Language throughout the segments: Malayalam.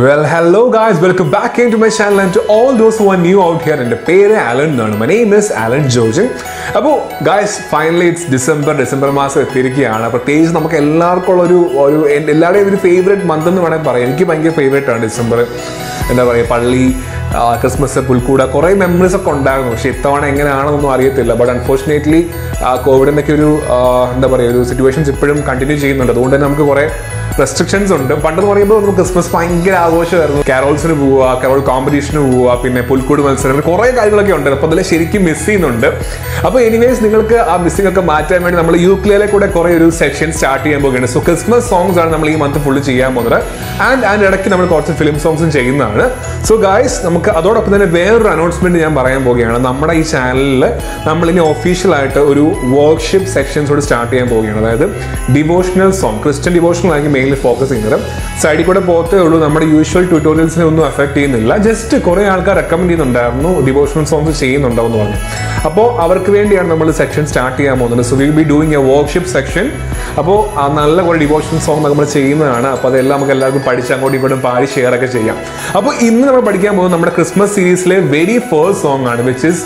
Well, hello guys, welcome back into my channel and to all those who are new out here. And the name is Alan. My name is Alan Jojan. Now guys, finally it's December month. So Tej namak ellarkum favorite month ennu vane parayam. Enikku bhayanka favorite aanu December. Endha paraya palli Christmas pulkuda kore memories okke undagum. Pakshe ithavana engane aanennum ariyathilla. But unfortunately covid ennakke oru endha paraya oru situations ippozhum continue cheyyunnundu. Adondu namakku kore restrictions ഉണ്ട്. പണ്ടെന്ന് പറയുമ്പോൾ നമുക്ക് ക്രിസ്മസ് ഭയങ്കര ആഘോഷമായിരുന്നു. കാരോൾസിന് പോവുക, കാരോൾ കോമ്പറ്റീഷന് പോവുക, പിന്നെ പുൽക്കൂട് മത്സരം, കുറേ കാര്യങ്ങളൊക്കെ ഉണ്ട്. അപ്പോൾ അതിൽ ശരിക്കും മിസ് ചെയ്യുന്നുണ്ട്. അപ്പോൾ എനിവേസ് നിങ്ങൾക്ക് ആ മിസ്സിംഗ് ഒക്കെ മാറ്റാൻ വേണ്ടി നമ്മൾ യൂക്ലിയിലെ കൂടെ കുറേ ഒരു സെക്ഷൻ സ്റ്റാർട്ട് ചെയ്യാൻ പോകുകയാണ്. സോ ക്രിസ്മസ് സോങ്സ് ആണ് നമ്മൾ ഈ മന്ത് ഫുള്ള് ചെയ്യാൻ പോകുന്നത്. ആൻഡ് ഇടയ്ക്ക് നമ്മൾ കുറച്ച് ഫിലിം സോങ്സും ചെയ്യുന്നതാണ്. സോ ഗായ്സ്, നമുക്ക് അതോടൊപ്പം തന്നെ വേറൊരു അനൗൺസ്മെൻറ്റ് ഞാൻ പറയാൻ പോവുകയാണ്. നമ്മുടെ ഈ ചാനലിൽ നമ്മളിനി ഒഫീഷ്യലായിട്ട് ഒരു വർക്ക്ഷിപ്പ് സെക്ഷൻസോട് സ്റ്റാർട്ട് ചെയ്യാൻ പോവുകയാണ്. അതായത് ഡിവോഷണൽ സോങ്, ക്രിസ്ത്യൻ ഡിവോഷണൽ ആയിരിക്കും ഫോക്കസ് ചെയ്യുന്നത്. സൈഡിൽ കൂടെ പോകത്തേ ഉള്ളൂ, നമ്മുടെ യൂഷ്വൽ ട്യൂട്ടോറിയൽസിനെ ഒന്നും അഫക്ട് ചെയ്യുന്നില്ല. ജസ്റ്റ് കുറേ ആൾക്കാർ റെക്കമെൻഡ് ചെയ്യുന്നുണ്ടായിരുന്നു ഡിവോഷണൽ സോങ്സ് ചെയ്യുന്നുണ്ടോ എന്ന് പറഞ്ഞു. അപ്പോൾ അവർക്ക് വേണ്ടിയാണ് നമ്മൾ സെക്ഷൻ സ്റ്റാർട്ട് ചെയ്യാൻ പോകുന്നത്. So will be doing a വർക്ക്ഷിപ്പ് section. അപ്പോൾ ആ നല്ല കുറേ ഡിവോഷണൽ സോങ് നമ്മൾ ചെയ്യുന്നതാണ്. അപ്പോൾ അതെല്ലാം നമുക്ക് എല്ലാവർക്കും പഠിച്ച് അങ്ങോട്ടും ഇങ്ങോട്ടും പാടി ഷെയർ ഒക്കെ ചെയ്യാം. അപ്പോൾ ഇന്ന് നമ്മൾ പഠിക്കാൻ പോകുന്നത് നമ്മുടെ ക്രിസ്മസ് സീരീസിലെ വെരി ഫസ്റ്റ് സോങ് ആണ്, വിച്ച് ഇസ്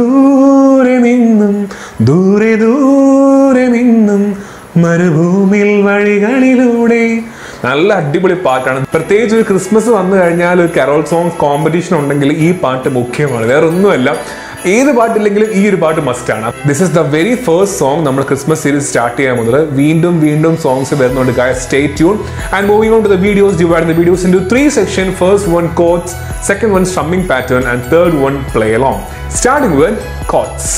ദൂരെ നിന്നും ദൂരെ ദൂരെ നിന്നും മരുഭൂമിൽ വഴികളിലൂടെ. നല്ല അടിപൊളി പാട്ടാണ്. പ്രത്യേകിച്ച് ഒരു ക്രിസ്മസ് വന്നു കഴിഞ്ഞാൽ ഒരു കരോൾ സോങ്സ് കോമ്പറ്റീഷൻ ഉണ്ടെങ്കിൽ ഈ പാട്ട് മുഖ്യമാണ്, വേറെ ഒന്നുമല്ല. ഏത് പാട്ടില്ലെങ്കിലും ഈ ഒരു പാട്ട് മസ്റ്റാണ്. This is the very first song നമ്മൾ ക്രിസ്മസ് സീരീസ് സ്റ്റാർട്ട് ചെയ്യാൻ പോകുന്നത്. വീണ്ടും സോങ്സ് വരുന്നുണ്ട്. Guys stay tune and moving on to the videos. Divide the videos into 3 section. First one chords, second one strumming pattern and third one play along. Starting with chords.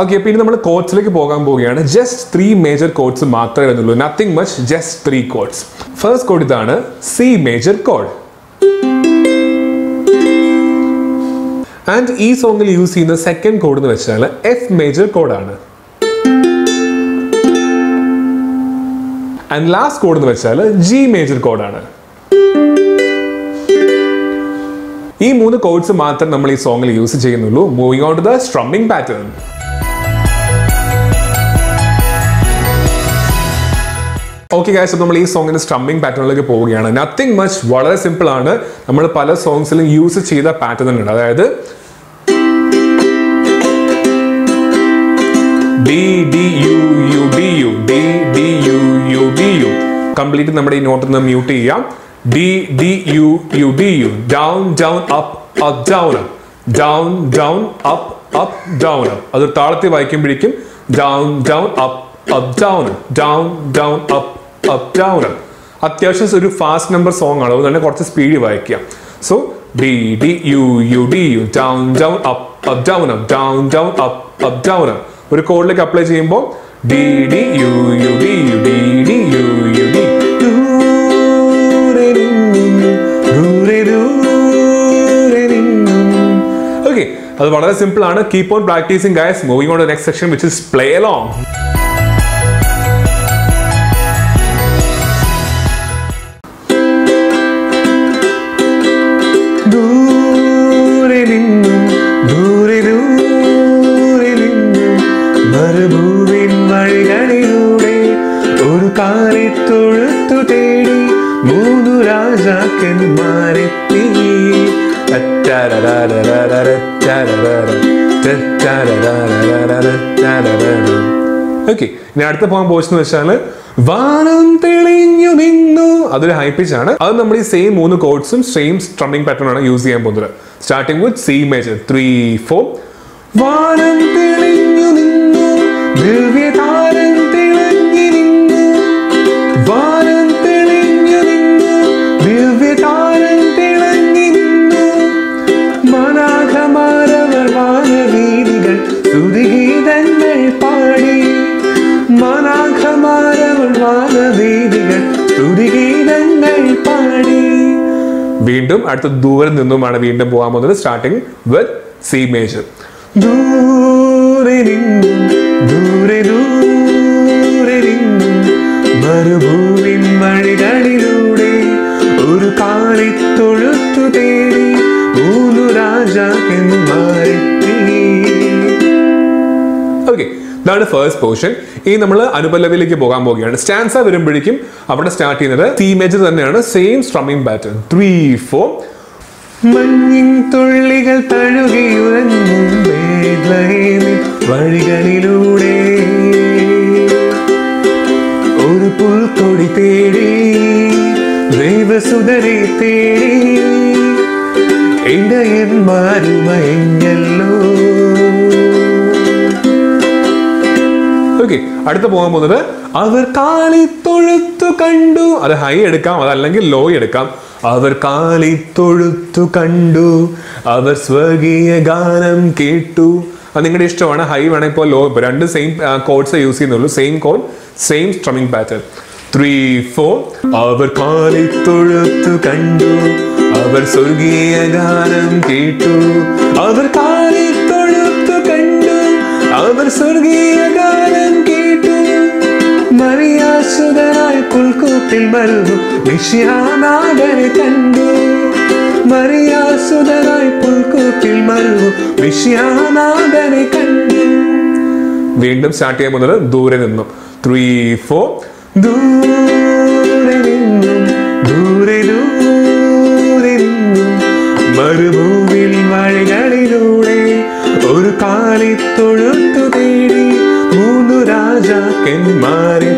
Okay, അപ്പോൾ ഇനി നമ്മൾ കോഡ്സിലേക്ക് പോകാൻ പോവുകയാണ്. ജസ്റ്റ് 3 മേജർ കോഡ്സ് മാത്രമേ വരുന്നുള്ളൂ. Nothing much, just 3 chords. First കോഡ് ഇതാണ്, സി മേജർ കോഡ്. ആൻഡ് ഈ സോങ്ങിൽ യൂസ് ചെയ്യുന്ന സെക്കൻഡ് കോഡ് എന്ന് വെച്ചാൽ എഫ് മേജർ കോഡാണ്. ആൻഡ് ലാസ്റ്റ് കോഡ് എന്ന് വെച്ചാൽ ജി മേജർ കോഡാണ്. ഈ 3 കോഡ്സ് മാത്രം നമ്മൾ ഈ സോങ്ങിൽ യൂസ് ചെയ്യുന്നുള്ളൂ. Moving on to the strumming pattern. Okay guys, അപ്പോൾ നമ്മൾ ഈ സോങ്ങിൻ്റെ സ്ട്രമ്മിംഗ് പാറ്റേണിലേക്ക് പോവുകയാണ്. നത്തിങ് മച്ച്, വളരെ സിമ്പിളാണ്. നമ്മൾ പല സോങ്സിലും യൂസ് ചെയ്ത പാറ്റേൺ ഉണ്ട്. അതായത് D D U U D U D D U U D U. Complete നമ്മുടെ ഈ നോട്ടിൽ നിന്ന് മ്യൂട്ട് ചെയ്യാം. D D U U D U. Down down up up down up. Down down up up down up. അത് താളത്തിൽ വായിക്കുമ്പോഴേക്കും down down up up down down down up up down. അത്യാവശ്യം ഒരു ഫാസ്റ്റ് നമ്പർ സോങ് ആണ്, അതുകൊണ്ട് കുറച്ച് സ്പീഡ് വായിക്കാം. So D D U U D U. Down down up up down up. Down down up up down up. ഒരു കോഡിലേക്ക് അപ്ലൈ ചെയ്യുമ്പോൾ D D U U D U D D U U D. Okay, അത് വളരെ സിമ്പിൾ ആണ്. Keep on practising guys. Moving on to the next section which is play along. Okay, ഇനി അടുത്ത പോകാൻ പോയിച്ചെന്ന് വെച്ചാൽ വാനം തെളിഞ്ഞു നിന്നു, അതൊരു ഹൈ പിച്ച് ആണ്. അത് നമ്മൾ ഈ സെയിം മൂന്ന് കോഡ്സും സെയിം സ്ട്രമ്മിംഗ് പാറ്റേൺ ആണ് യൂസ് ചെയ്യാൻ പോകുന്നത്. സ്റ്റാർട്ടിംഗ് വിത്ത് സി മേജർ 3 4 വാനം തെളിഞ്ഞു നിന്നു ദിവ്യതാരം തെളിഞ്ഞു നിന്നു വാനം തെളിഞ്ഞു നിന്നു ദിവ്യതാരം തെളിഞ്ഞു നിന്നു മനാഘമാരവർ വാനവീതികൾ സ്തുതിഗീതങ്ങൾ പാടി മനാഘമാരവർ വാനവീതികൾ സ്തുതിഗീതങ്ങൾ പാടി. വീണ്ടും അടുത്ത ദൂരം നിന്നുമാണ് വീണ്ടും പോകാൻ പോകുന്നത്. സ്റ്റാർട്ടിംഗ് വിത്ത് സി മേജർ മരുഭൂവിൻ വഴികളിലൂടെ ഒരു കാളിത്തൊഴുത്തു തേടി മൂന്നു രാജാക്കന്മാരെ. ഓക്കെ, ഇതാണ് ഫസ്റ്റ് പോർഷൻ. ഈ നമ്മൾ അനുപല്ലവിയിലേക്ക് പോകാൻ പോവുകയാണ്. സ്റ്റാൻസ വരുമ്പോഴേക്കും അവിടെ സ്റ്റാർട്ട് ചെയ്യുന്നത് സി മേജർ തന്നെയാണ്, സെയിം സ്ട്രമ്മിംഗ് പാറ്റേൺ 3 4 മഞ്ഞിൻ തുള്ളികൾ തഴുകിയുറങ്ങും വഴികളിലൂടെ ഒരു പുൽക്കൊടി തേടി ദൈവസുതരെ തേടി ഇടയന്മാരുമയഞ്ഞല്ലോ. ഓക്കെ, അടുത്ത പോകാൻ പോകുന്നത് അവർ കാളിത്തൊഴുത്തു കണ്ടു. അത് ഹൈ എടുക്കാം, അതല്ലെങ്കിൽ ലോ എടുക്കാം. അവർ കാളിത്തൊഴുത്തു കണ്ടു, അവർ സ്വർഗീയ ഗാനം കേട്ടു. അത് നിങ്ങളുടെ ഇഷ്ടമാണ്. ഹൈ വേണമെങ്കിൽ ഇപ്പോൾ ലോ, ഇപ്പോൾ രണ്ട് സെയിം കോഡ്സ് യൂസ് ചെയ്യുന്നുള്ളൂ. സെയിം കോഡ്, സെയിം സ്ട്രമ്മിംഗ് പാറ്റേൺ 3 4 അവർ കാളിത്തൊഴുത്തു കണ്ടു, അവർ സ്വർഗീയ ഗാനം കേട്ടു. അവർ കാളിത്തൊഴുത്തു കണ്ടു, അവർ സ്വർഗീയ ഗാനം കേട്ടു. മറിയാസുതനായി പുൽക്കൂട്ടിൽ മരുന്നു വിഷയാനാഗരെ കണ്ടു, മറിയാസുതനായി പുൽക്കൂട്ടിൽ മരുന്നു വിഷയാനാഗരെ കണ്ടു. വീണ്ടും സ്റ്റാർട്ട് ചെയ്യാൻ പോകുന്നത് ദൂരെ നിന്നും 3 4 ദൂരെ നിന്നും ദൂരെ ദൂരെ നിന്നും മരുഭൂവിൽ വഴികളിലൂടെ ഒരു കാളിത്തൊഴുത്തു തേടി മൂന്നു രാജാക്കന്മാരെ.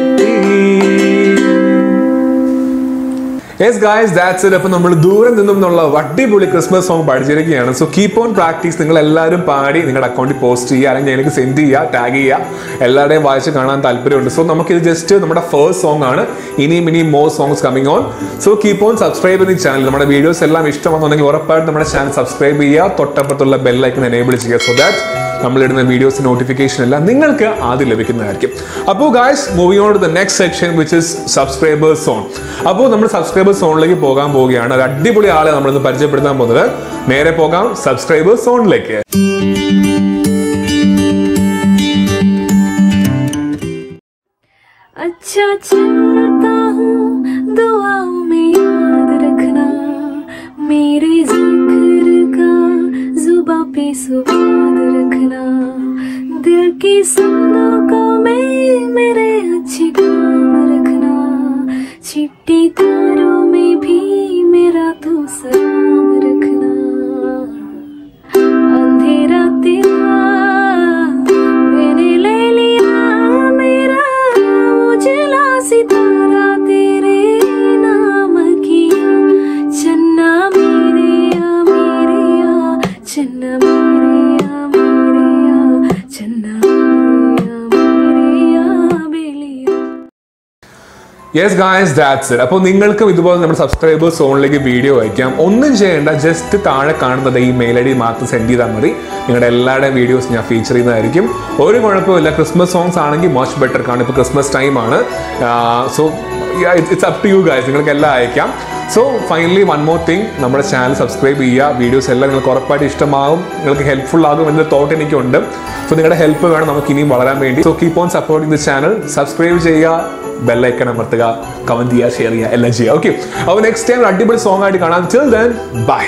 Yes guys, that's it. അപ്പോൾ നമ്മൾ ദൂരെ നിന്നും എന്നുള്ള അടിപൊളി ക്രിസ്മസ് സോങ് പഠിച്ചിരിക്കുകയാണ്. So keep on practice. നിങ്ങൾ എല്ലാവരും പാടി നിങ്ങളുടെ അക്കൗണ്ടിൽ പോസ്റ്റ് ചെയ്യുക, അല്ലെങ്കിൽ എനിക്ക് സെൻഡ് ചെയ്യുക, ടാഗ് ചെയ്യുക. എല്ലാവരുടെയും വായിച്ച് കാണാൻ താല്പര്യമുണ്ട്. സോ നമുക്കിത് ജസ്റ്റ് നമ്മുടെ ഫസ്റ്റ് സോങ് ആണ്. ഇനിയും ഇനിയും more songs coming on. So keep on subscribe the channel. നമ്മുടെ വീഡിയോസ് എല്ലാം ഇഷ്ടമാണെന്നുണ്ടെങ്കിൽ ഉറപ്പായിട്ട് നമ്മുടെ ചാനൽ സബ്സ്ക്രൈബ് ചെയ്യുക. തൊട്ടപ്പുറത്തുള്ള ബെല്ലൈക്കൺ എനേബിൾ ചെയ്യുക. സോ ദാറ്റ് നമ്മളിടുന്ന വീഡിയോസ് നോട്ടിഫിക്കേഷൻ എല്ലാം നിങ്ങൾക്ക് ആദ്യം ലഭിക്കുന്നതായിരിക്കും. അപ്പോൾ guys, moving on to the next section which is subscribers zone. അപ്പോൾ നമ്മൾ സബ്സ്ക്രൈബേഴ്സ് സോണിലേക്ക് പോകാൻ പോവുകയാണ്. ഒരു അടിപൊളി ആളെ നമ്മളിന്ന് പരിചയപ്പെടുത്താൻ പോകുന്നത്. നേരെ പോകാം സബ്സ്ക്രൈബേഴ്സ് സോണിലേക്ക്. सुनों को मेरे अच्छे काम रखना, चिट्टी तारों में भी मेरा तू सलाम रखना. अंधेरा तेरा मैंने ले लिया, मेरा उजला सितारा तेरे नाम की चन्ना मेरेया मेरेया चन्ना मेरेया मेरेया चन्ना. Yes guys, that's it. അപ്പോൾ നിങ്ങൾക്കും ഇതുപോലെ നമ്മുടെ സബ്സ്ക്രൈബേഴ്സ് സോണിലേക്ക് വീഡിയോ അയക്കാം. ഒന്നും ചെയ്യേണ്ട, ജസ്റ്റ് താഴെ കാണുന്നത് ഈ മെയിൽ ഐ ഡി മാത്രം സെൻഡ് ചെയ്താൽ മതി. നിങ്ങളുടെ എല്ലാവരുടെയും വീഡിയോസ് ഞാൻ ഫീച്ചർ ചെയ്യുന്നതായിരിക്കും. ഒരു കുഴപ്പമില്ല. ക്രിസ്മസ് സോങ്സ് ആണെങ്കിൽ മച്ച് ബെറ്റർ. കാരണം ഇപ്പോൾ ക്രിസ്മസ് ടൈമാണ്. So it's up to you guys, നിങ്ങൾക്ക് എല്ലാം അയക്കാം. So finally one more thing, നമ്മുടെ ചാനൽ സബ്സ്ക്രൈബ് ചെയ്യുക. വീഡിയോസ് എല്ലാം നിങ്ങൾക്ക് ഉറപ്പായിട്ട് ഇഷ്ടമാകും, നിങ്ങൾക്ക് ഹെൽപ്ഫുൾ ആകും എന്ന തോട്ട് എനിക്കുണ്ട്. സോ നിങ്ങളുടെ ഹെൽപ്പ് വേണം നമുക്ക് ഇനിയും വളരാൻ വേണ്ടി. So keep on supporting the channel. Subscribe ചെയ്യുക, ബെല്ലൈക്കൺ അമർത്തുക, കമന്റ് ചെയ്യുക, ഷെയർ ചെയ്യുക, എല്ലാം ചെയ്യുക. ഓക്കെ, അപ്പോൾ നെക്സ്റ്റ് ടൈം അടിപൊളി സോങ് ആയിട്ട് കാണാം. Till then by.